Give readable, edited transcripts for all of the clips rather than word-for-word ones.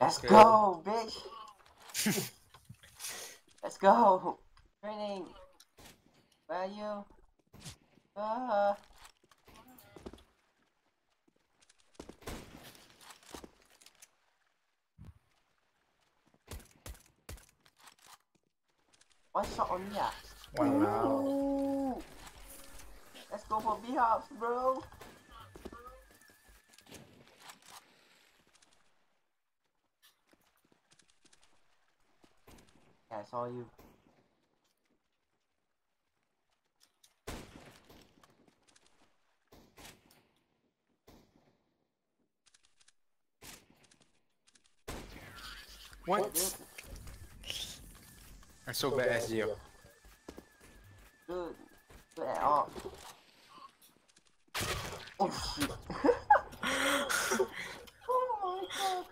Let's go, bitch! Let's go! Training! Where are you? One shot on me. Wow. Let's go for B-Hops, bro! I saw you. What? I'm so bad as you. Dude, bad at all. Oh shit. Oh my god.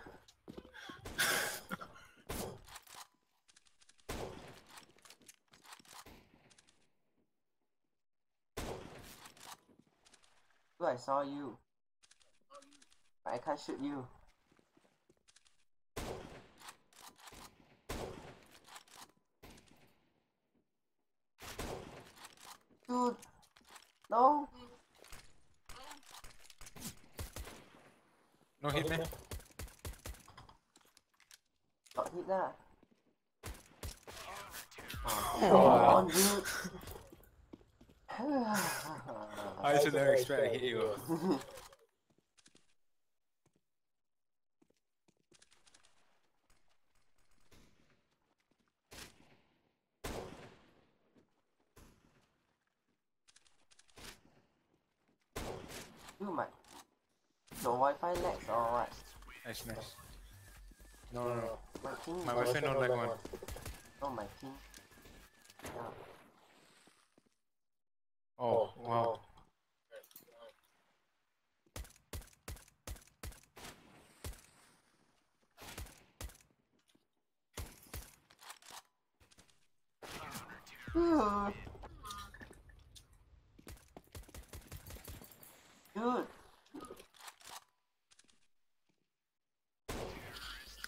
I saw you. I can't shoot you. Dude, no. No hit, man. Got hit that. Come on, dude. I should never expect to hit you. Dude, my... The Wi-Fi lags or what? Nice, nice. No, no, no. My Wi-Fi not lag one. Oh, my team. Yeah. Oh, wow. Dude.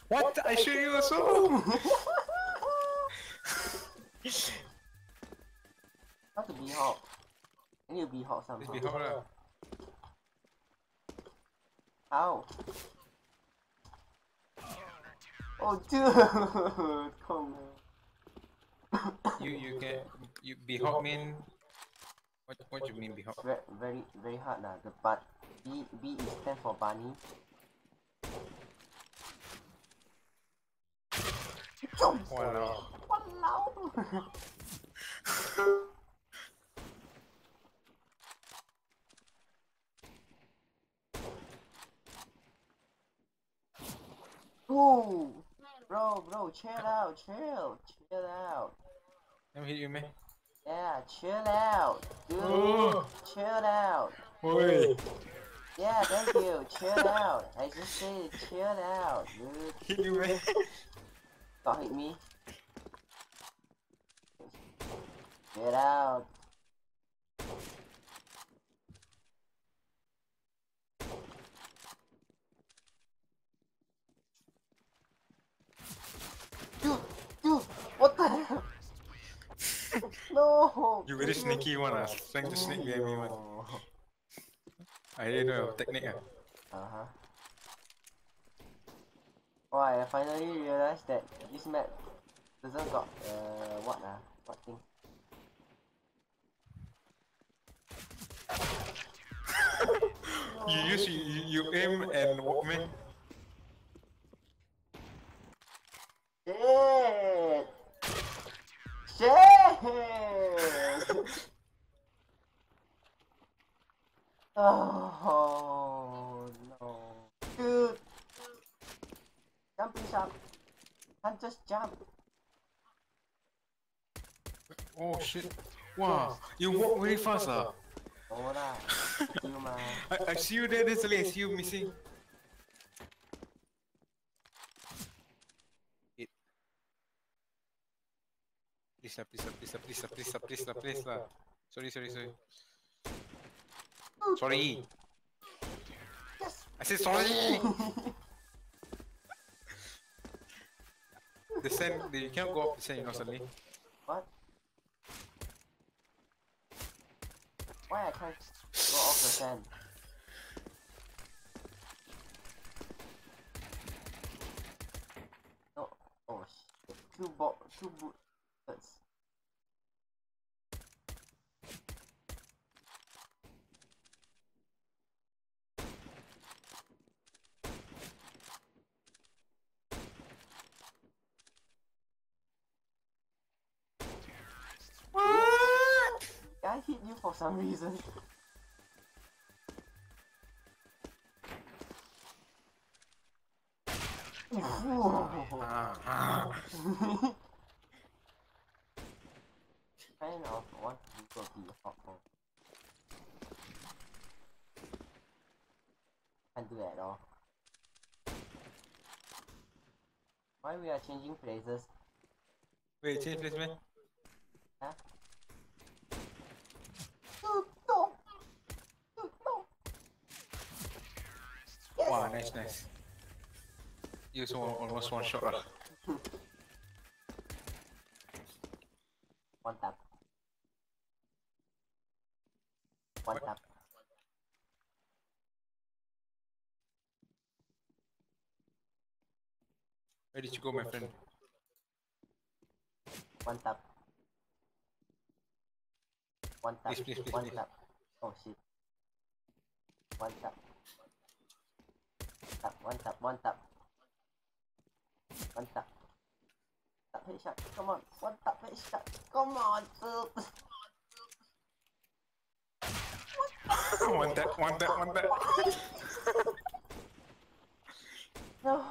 What? I shoot you also? Not to be hot. I need to be hot somehow. It's be hot now. Ow. Oh dude, come on. You get you be hot mean what you mean be hot? Very hard lah. The but B is stand for bunny. Wow. Wow. Ooh, bro, chill out. Let me hit you, man. Yeah, chill out, dude. Ooh. Chill out. Oi. Yeah, thank you. Chill out. I just said chill out, dude. Hit you, man. Don't hit me. Get out. No! You really sneaky one, ah. Trying to sneak game me one. I didn't know technique, ah. Uh-huh. Oh, I finally realized that this map doesn't got, what thing? You use, you aim and walk, man. Shit! Shit! Oh no, dude! Jump! Can't just jump. Oh shit! Wow, you walk very fast, ah. Oh lah, I see you there, I see you missing. Please lah. Sorry. Sorry. Yes. I said sorry. The sand, you can't go up the sand, you know, suddenly. What? Why I can't go off the sand? No, oh shit. Two bullets. I hit you for some reason. Kind of want to go to the hotball. Can't do that at all. Why we are changing places? Wait, change place, man? Huh? Wow, nice, nice. You almost one shot. One tap. One tap. Where did you go, my friend? One tap. One tap. Please, please, please, one tap. Oh shit. One tap. Tap, one tap, one tap. One tap. Tap headshot, come on. One tap headshot, come on. One tap, one tap, one tap. No.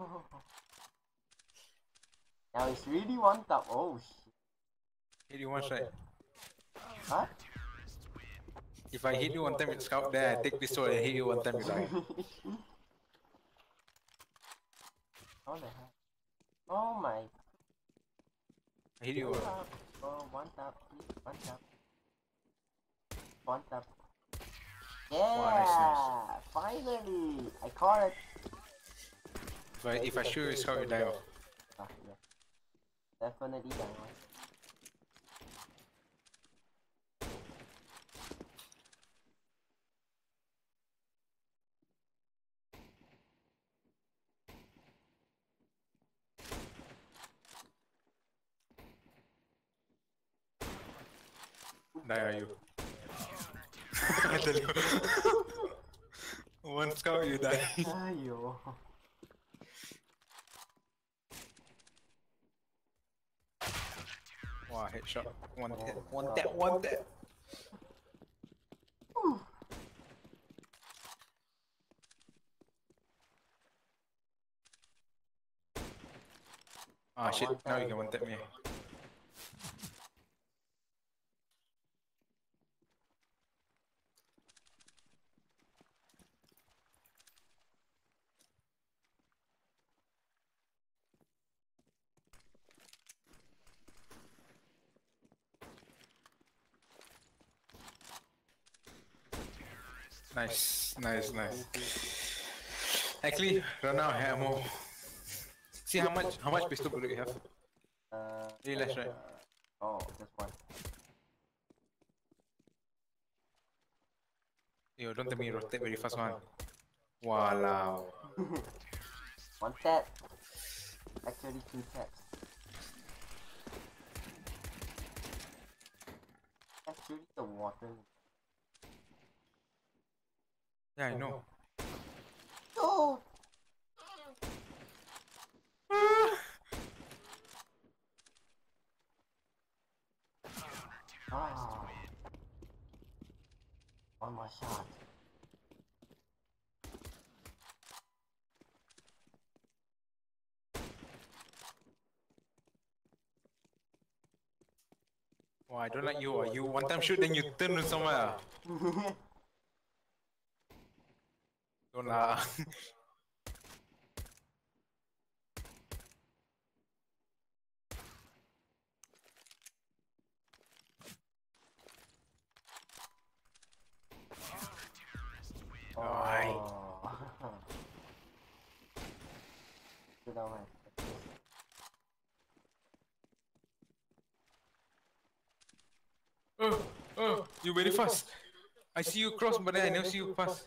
Oh. Now it's really one tap. Oh shit. Hit you one shot. Huh? If I hit you one time with scout, then I take this sword and hit you one time with scout. How the heck? Oh my. I hit you. Oh, one tap, please. One tap. One tap. Yeah! Wow, nice. Finally! I caught it! But if I shoot you, scout, you die off. Oh, yeah. Definitely die off. Die are you? I tell you. One scout, you die. Ayo. Wow, headshot. One hit. One tap. One tap. Ah shit! Now you can one tap me. Nice, nice, nice. Actually, run out of ammo. See how much pistol bullet you have? 3 left, right? Oh, just 1. Yo, don't tell me you rotate very fast, man. Wow. 1 tap. Actually, 2 taps. Actually, the water. Yeah, I know. Oh! Ah. One more shot. Wow, I don't like you. You one time shoot, then you turn to somewhere. Don't la. Alright. You very fast. I see you cross, but I never see you pass.